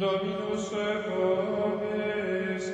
Dominus eco vobis.